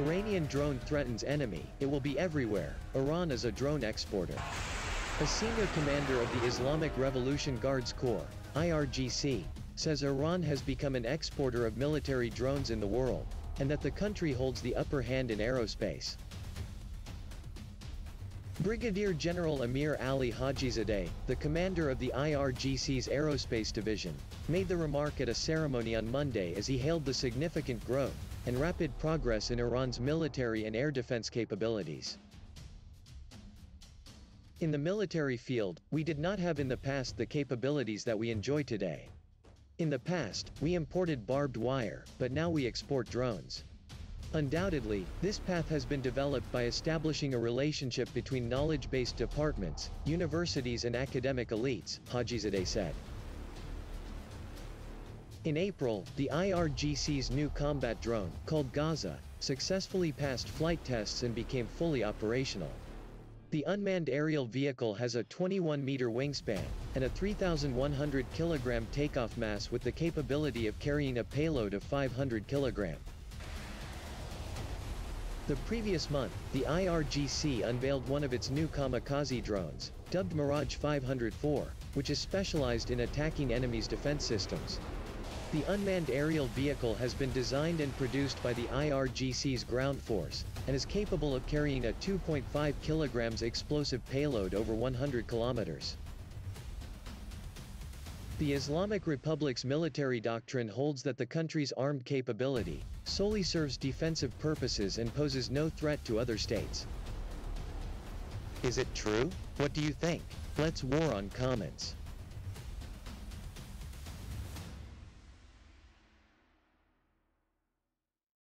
Iranian drone threatens enemy, it will be everywhere. Iran is a drone exporter. A senior commander of the Islamic Revolution Guards Corps, IRGC, says Iran has become an exporter of military drones in the world, and that the country holds the upper hand in aerospace. Brigadier General Amir Ali Hajizadeh, the commander of the IRGC's Aerospace Division, made the remark at a ceremony on Monday as he hailed the significant growth and rapid progress in Iran's military and air defense capabilities. In the military field, we did not have in the past the capabilities that we enjoy today. In the past, we imported barbed wire, but now we export drones. Undoubtedly, this path has been developed by establishing a relationship between knowledge-based departments, universities and academic elites, Hajizadeh said. In April, the IRGC's new combat drone, called Gaza, successfully passed flight tests and became fully operational. The unmanned aerial vehicle has a 21-meter wingspan, and a 3,100-kilogram takeoff mass with the capability of carrying a payload of 500 kilograms. The previous month, the IRGC unveiled one of its new kamikaze drones, dubbed Mirage 504, which is specialized in attacking enemies' defense systems. The unmanned aerial vehicle has been designed and produced by the IRGC's ground force, and is capable of carrying a 2.5 kilograms explosive payload over 100 kilometers. The Islamic Republic's military doctrine holds that the country's armed capability solely serves defensive purposes and poses no threat to other states. Is it true? What do you think? Let's war on comments.